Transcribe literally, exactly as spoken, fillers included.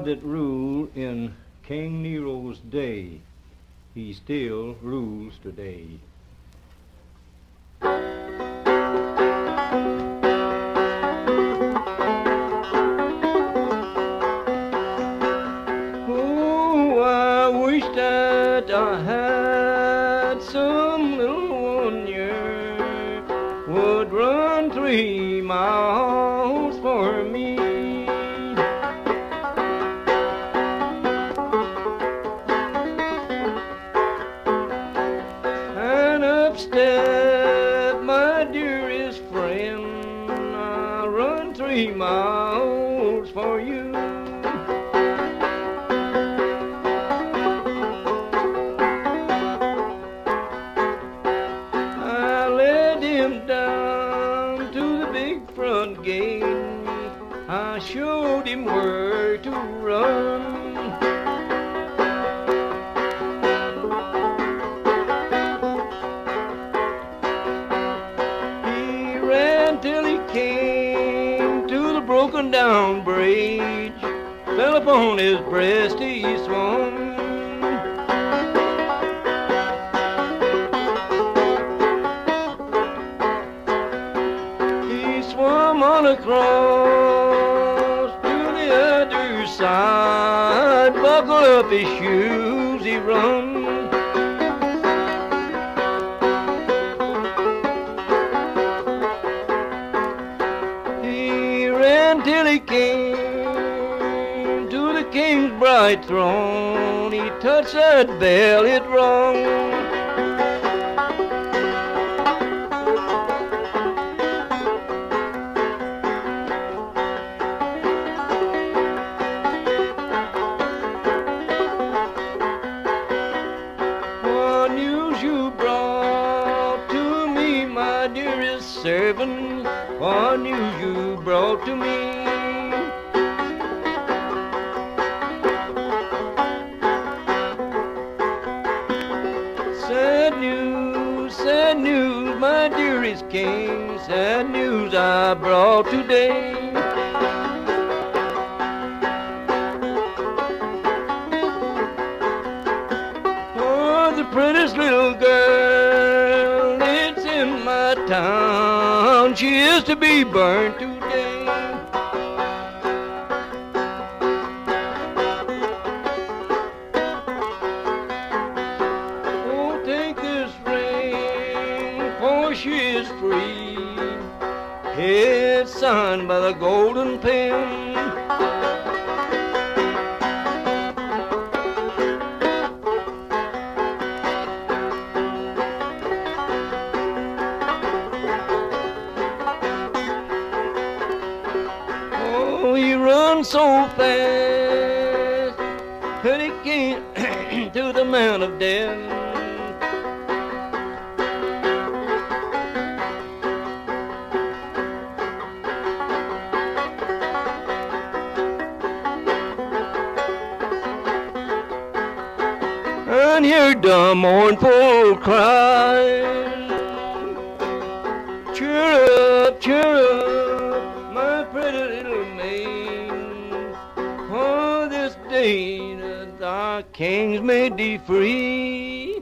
God that ruled in King Nero's day, he still rules today. I had some little one year would run three miles for me. And up stepped my dearest friend, I run three miles for you. Down to the big front gate, I showed him where to run. He ran till he came to the broken down bridge, fell upon his breast he swung. Across to the other side, buckle up his shoes, he run. He ran till he came to the king's bright throne, he touched that bell, it rung. Servant, what news you brought to me? Sad news, sad news, my dearest king, sad news I brought today. Oh, the prettiest little girl that's in my town, she is to be burned today. Oh, take this ring, for she is free. It's signed by the golden pen. So fast that he came to the Mount of Death. And here the mournful cry, cheer up, cheer up, my pretty little maid, that thy kings may be free.